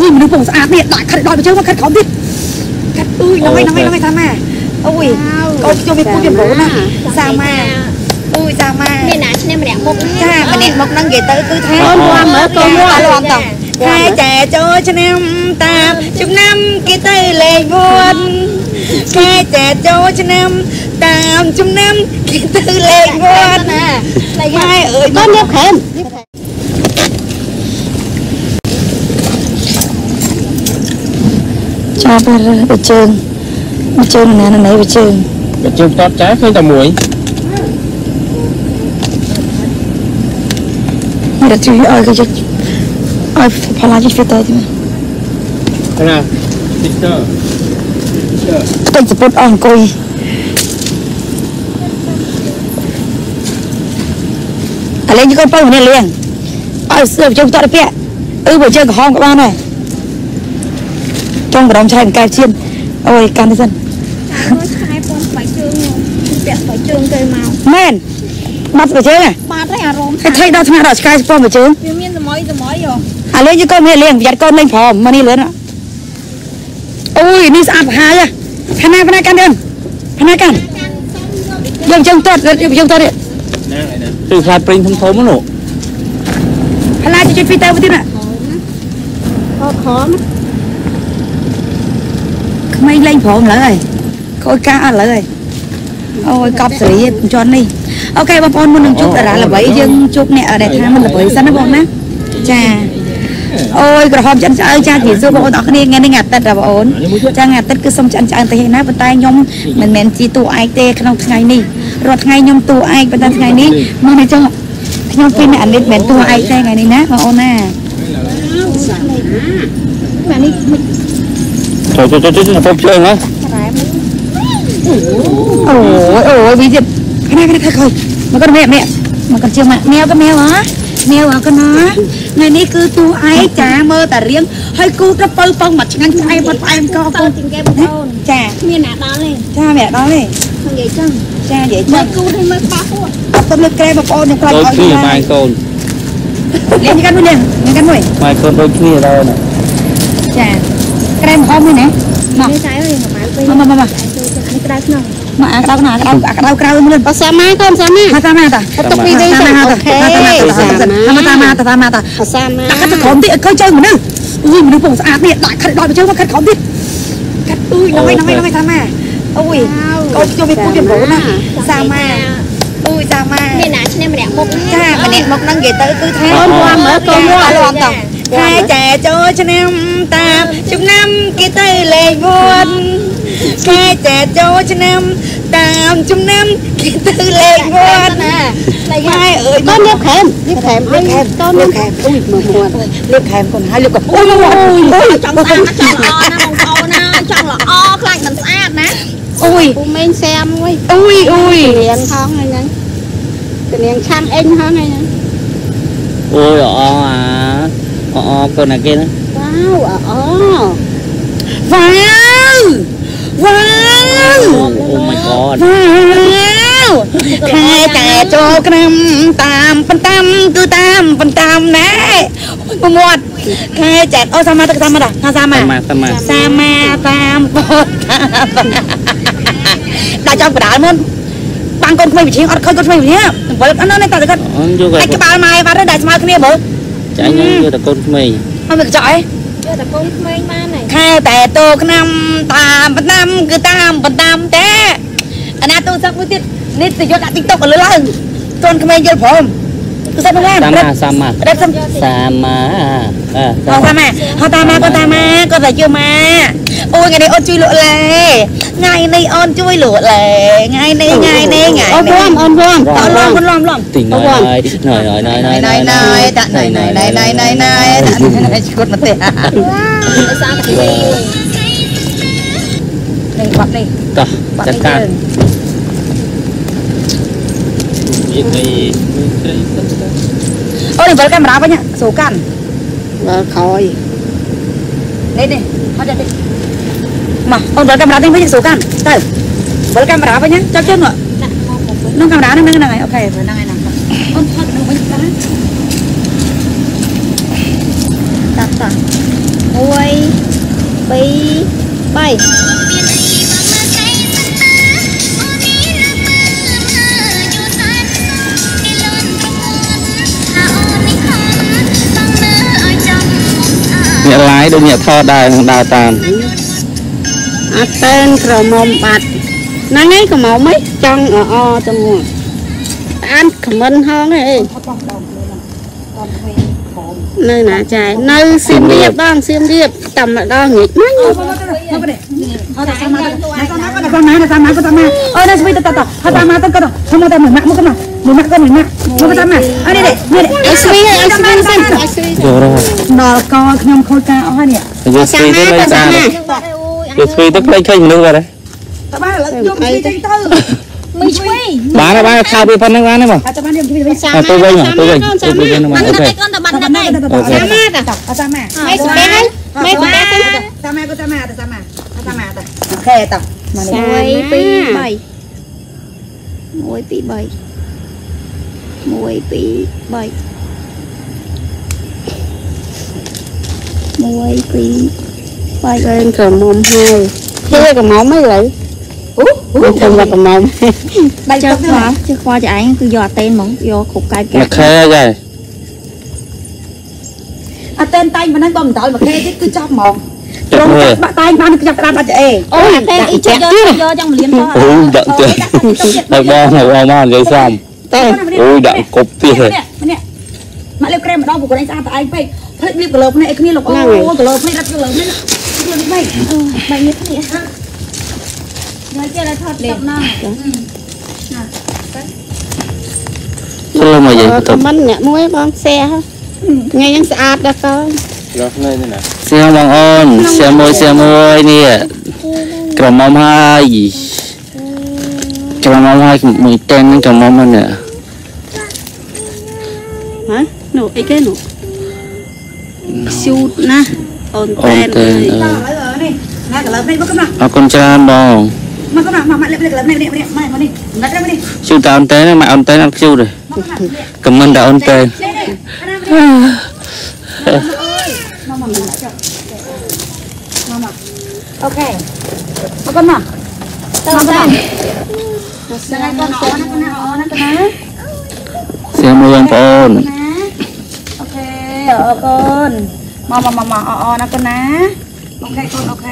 อุ้ยมันดูโป่งสะอาดเนี่ยด่าขัดดอยไปเชื่อว่าขัดของดิขัดอุ้ยน้อยทำแม่อุ้ยก็จะมีผู้เรียนรู้นะซามาอุ้ยซามานี่นะฉันเนี่ยมันแดงมกนะใช่มันแดงมกนั่งเกตเตอร์คือแท้รวมรวมต่อใครแจกโจฉันเนี่ยตามจุกน้ำเกตเตอร์เลยบวนใครแจกโจฉันเนี่ยตามจุกน้ำเกตเตอร์เลยบวนไม่เอ่ยต้นเล็บแขนชอบไปเชิงไปเชิงงานไหนไปเชิงตอดจ้าเคยตะมวยไม่ได้ช่วยอะไรก็จะเอาพลังจิตวิทยาที่มันนะติดเตอร์เป็นจะปวดอ่อนกุยอะไรที่คนเป้าอยู่ในเรื่องเอาเสื้อไปเชิงตอดเปียไปเชิงกับห้องกับบ้านหน่อยจ้องกระดองชายกายเชียนเอาไว้การที่สันชายปนใบเชิงเปียกใบเชิงเคยมาแม่นมาใบเชิงไงมาได้อารมณ์ไทยเราทำงานราชการปนใบเชิงมีนสมอยอยู่อะไรยี่ก้อนไม่เลี้ยงยัดก้อนเล่นพร้อมมานี่เลยนะโอ้ยนี่สะอาดหายอ่ะพนักกันเดินพนักกันยังจังตัดยังจังตัดเนี่ยสื่อสารปริงทำโทมั้งหนูพลาจะจุดไฟเตาไปที่ไหนขอมไม่เล่นผมเลยโคตรกล้าเลยโอ้ยกอบสวยจอนนี่โอเคบอลบอลมันหนึ่งชุดแต่ละละใบยังชุดเนี่ยเด็ดทางมันละใบสั้นนะบอลนะจ้าโอ้ยกระหอบจันจ้าจ้าจีซูบอลต่อเนี่ยไงในงานตัดระบอลจ้างานตัดคือสมจันจ้าแต่เห็นหน้าเป็นตายยมเหมือนจีตัวไอเต้ขนมไงนี่รถไงยมตัวไอเป็นตายไงนี่มันในจังยมฟินเนี่ยอันเด็ดเหมือนตัวไอเต้ไงนี่นะบอลนะโจ๊ะพบเจอไหมโอ้ยวิจิตรใครมันก็แม่มันก็เชียงมาแมวเหรอก็นะในนี้คือตัวไอ้จ๋าเมื่อแต่เลี้ยงให้กูจะเปิดปองหมัดงั้นไอ้บัดไปมันก็กูจ๋าเมียหนาตอนเลยจ้าแม่ตอนเลยมันใหญ่จังจ้าใหญ่จังกูได้มาป้าพูดต้นเล็กแกมาป้อนยังไกลไปอีกไมโครเลี้ยงกันด้วยไมโครโดนขี้เราเนี่ยจ้าใกล้หมดเลยนะมาใช้เลยมาอันนี้ใกล้หน่อยมาเราเมื่อวันสามมาต่อตกปีได้สามมาต่อสามมาแต่ก็จะถอนดิเคยเจอเหมือนนึงอุ้ยมันดูโป่งสะอาดเนี่ยด่าขัดดอยไปเชื่อว่าขัดถอนดิขัดอุ้ยน้อยทำแม่อุ้ยก็จะมีผู้เรียนรู้นะสามมาอุ้ยสามมานี่นะฉันเนี่ยมันแดงมกนะใช่มันแดงมกนั่งเกตเตอร์คือแท้รวมรวมต่อใครแจกโจฉันเนี่ยตามจุกน้ำเกตเตอร์เลยบวนใครแจกโจฉันเนี่ยตามจุกน้ำเกตเตอร์เลยบวนไม่เอ่ยต้นเล็บแขมต้นเล็บแขมอุ้ยมาบวนเล็บแขมคนให้เล็บกับอุ้ยจังสะอาดจังหล่อนะมองเขานะจังหล่ออ้อคลายมันสะอาดนะอุ้ยกูเม้นแซมอุ้ยเลี้ยงท้องไงนั้นเลี้ยงช้ำเอ็นท้องไงนั้นอุ้ยอ๋อคนไหนกินว้าวโอ้ my god ใครแต่โจกน้ำตามนะหมดใครแจกเอาสามมาตามหมดได้จอมกระดาษมันบางคนไม่ไปเชียงอดคนไม่ไปเนี้ยบอกอันนั้นในตอนเด็กไอ้กระบาลไม้มาได้ได้สมาร์ทเนี่ยบอกใจเงี้ยแต่คนไม่มันเป็นใจแต่คนไม่มาไหนใครแต่โตก็นำตามคือตามแต่อันนั้นตัวสักมือติดนี่ติดยอดติ๊กต๊อกกันเลยล่ะจนทำไมเยอะผมก็ใช่ไหมล่ะสามมาก็ใส่เยอะมาโอ้ยไงในออนจุยหลุดเลยไงในออนร่วมตอนร่วมติ่งหน่อยแต่หน่อยชุดมันเตะหนึ่งขวดนี่ต่อจัดการโอ้ยบอลกันมาปะเนี่ยสู้กันบอลคอยนี่ดิเขาจะดิมาเอาบอลกันมาต้องไปยิงสู้กันเติมบอลกันมาปะเนี่ยจับเชือกหน่อยน้องกันมานั่งไงโอเคนั่งไงอ้อมพ่อจะดูไปจับนะ មួយពីរបីเนี่ยลายดูเนี่ยทอดได้ดาวตามอัตเตนกระมอมปัดนั่งไงกระมอมไม่จังอ๋อจังหวะอันขมิ้นห้องเลยนั่นนะใจนั่งซิมเรียบบ้างซิมเรียบต่ำละดองหงิกมั้งដល់កខ្ញុំខូចការអស់នេះយកស្វីទៅលេងតាយកស្វីទៅផ្លេចឃើញមនុស្សគាត់តើបាទឥឡូវយកស្វីទៅមិនស្វីបាទបាទខោពីប៉ុណ្្នឹងបានទេបងអត់បានយកស្វីទៅសាទៅវិញទៅវិញទៅវិញមកអូខេគាត់ទៅបាត់ណាស់ហើយសាម៉ាតអត់សាម៉ាមិនស្វីហើយមិនស្វីទេសាម៉ាគាត់សាម៉ាតសាម៉ាអត់សាម៉ាតអូខេតមកនេះ1 2 3 1 2 3môi pin bay lên cầm mông hai thế cầm mông mấy vậy cầm vào cầm mông bay cho khoa cho anh cứ dò tên mông dò cục cài cài khé vậy à tên tay mà nó bầm tội mà khé chứ cứ cho mông trong tay ba nó cứ cho ta ba chị ôi tên ít chơi dò trong liền đó ôi đặng chơi đặng ba này qua ba rồi xong ôi đặng cục kia mà leo kem mà đau bụng của anh ra tại anh bayเฮ้ยมีกระโหลกเนี่ยไอ้นี่หลอกเอากระโหลกนี่รับกระโหลกนี่ไม่ไม่นี่นี่ฮะเดี๋ยวเจ๊ได้ทอดเล็บหน้าน่ะก็ลงมาอย่างตัวมันเนี่ยมวยบางแซ่ฮะไงยังสะอาดแล้วก็ล็อกเลยนี่นะเสียบางอ่อนเสียมวยเนี่ยกระมอมให้มือเต้นกระมอมมันเนี่ยฮะหนูไอ้แกหนูชูดนะออนเตนเอาคนจานบองชูดออนเตนมาออนเตนเอาชูดเลยกำมันดาออนเตนโอเคเอาคนมาเอาคนมาเสียมือยังปอนเอาคนมาอ๋อนะก็นะโอเคคนโอเค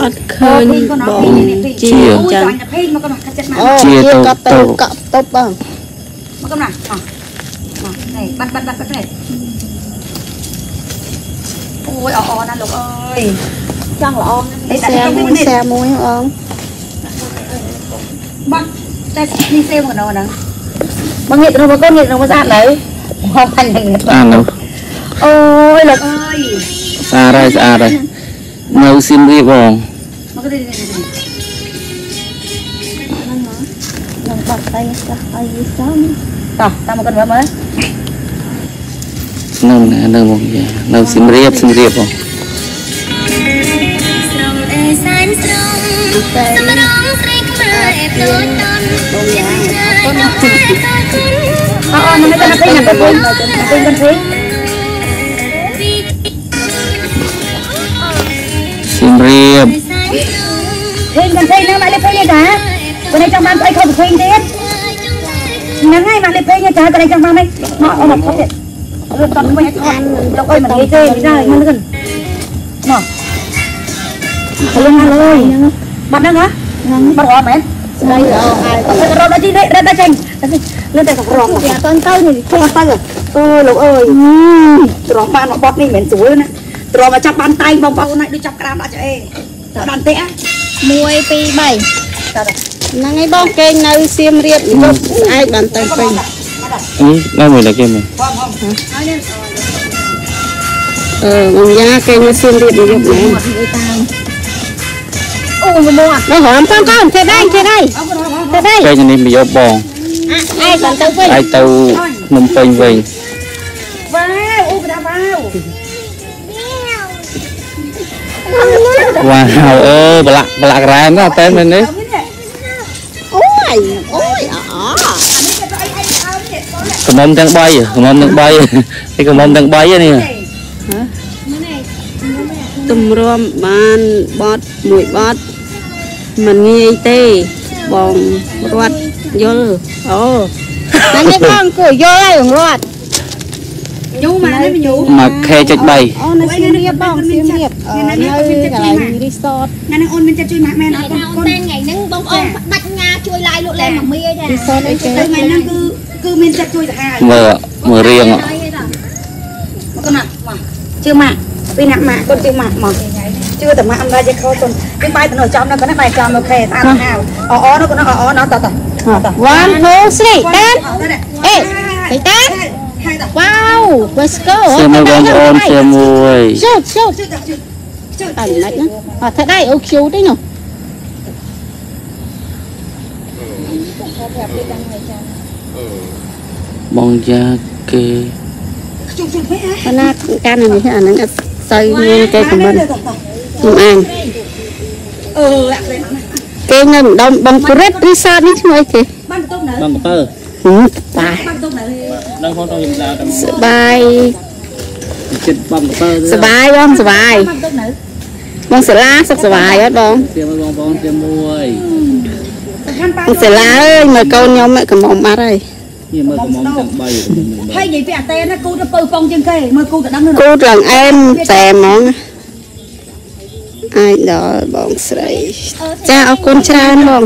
อดเคยบองเจียวจังเจียวตบบ้างมาก็นะนี่บัดนี่โอ้ยอ๋อนะลูกเอ้ยจังหรอแซมมวยอ๋อบัดแต่นี่เซมกันเอานะบังเงียบเรามาก้นเงียบเรามาซาดไหนห้องพันอย่างนี้อ่านแล้วโอ้ยหลักสะอาดเลยเนื้อซิมรีบองลองปักไปสักอายุสามต่อตามมากันไว้ไหมเนื้อมองเยอะเนื้อซิมรีบองnó mới tan pin là pin tan pin xin riêng pin tan pin nó mãi lên pin vậy cả còn đây trong ban tay không pin tiếp nắng hay mãi lên pin vậy cả còn đây trong ban ấy nó ở một cái luôn toàn quay toàn lộc ơi mà thấy chơi thì ra rồi nó gần nọ luôn rồi bật nó hả bật hòm em đây rồi đây đi đây ra tranh lên đâyกับรองเนี่ยต้นเต้านี่ช่วงเต้าเออลูกเอ้ยรองบ้านมาบอสนี่เหม็นสวยนะรองมาจับบ้านไตเบาๆหน่อยดูจับกรามอาจจะเอ๊ะดันเตะมวยปีใบนั่งไอ้บ้องเก่งนั่งเสียมเรียบไอ้ดันเตะไปนี่นั่งเหมือนอะไรกันไหมเออมึงยาเก่งเสียมเรียบเรียบไหมโอ้ยมัวไม่หอมก้อนเธอได้เก่งอันนี้มียอดบองไอ้เตาหนุ่มเป็นเวงว้าวอู้กระดาว้าวเออปลาแกรมน่าเต้นเลยนี่โอ้ยอ๋อกระมอมตั้งใบไอ้กระมอมตั้งใบนี่ ตุ่มรวมบ้านบอดหมุยบอดมันงี้เต้บองรวดเยอะโอ้นั่นนี่บ้องกูเยอะเลยของรวดยูมาได้เป็นยูมาเคจัดใบอ๋อนั่นซีเรียบบ้องซีเรียบนั่นอะไรรีสอร์ทนั่นนั่งโอนมันจะช่วยมาแม่นะคนเต้นไงนั่งบ้องโอนบัดงาช่วยลายลุกแรงของมีไอ้แดงรีสอร์ทไอ้เจ้าไงนั่นคือมันจะช่วยจากอะไรเมื่อเรียงอ่ะก็มาชื่อมาปีนักมาคนชื่อมาหมอชื่อแต่มาอันใดจะเข้าคนวิ่งไปถนนจอมนั่นก็นั่งไปจอมโอเคตามหาวอ๋อนั่นก็นั่งอ๋อนั่นต่อ one two three เต้นเอ๊ะเต้นว้าว let's go เชื่อมือวันโอนเชื่อมวยชุดอันนั้นนะถ้าได้โอเคได้หนูมองยาเกน่าการอะไรนี่อันนั้นก็ใส่เงินเกย์ของมันมึงอ่านเกย์เงินดำบังกริดริซานี่ช่วยเกย์บังเตอร์ตายสบายสบายบ้องสบายบ้องเสร็จล้าสักสบายอ่ะบ้องเสร็จล้าเลยเมื่อก่อนยอมแม่กับมองมาเลยให้ยี่เปียเต้นะกูจะเปิดฟองจังเกย์เมื่อกูจะดังนึงกูจังเอ็มแต่มองไอ้ดอบ้องสไลจ้าเอาคนชราบ้อง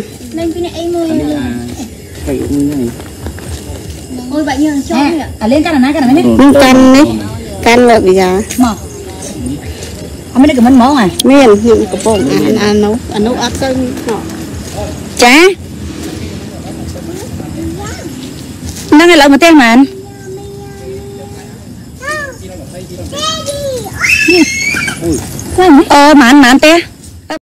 ôi vậy như cho à lên cái này đấy can lợn bây giờ không biết được món món này miền những cái bông nấu ớt xanh chả nó nghe lại một tiếng mà anh mà ăn té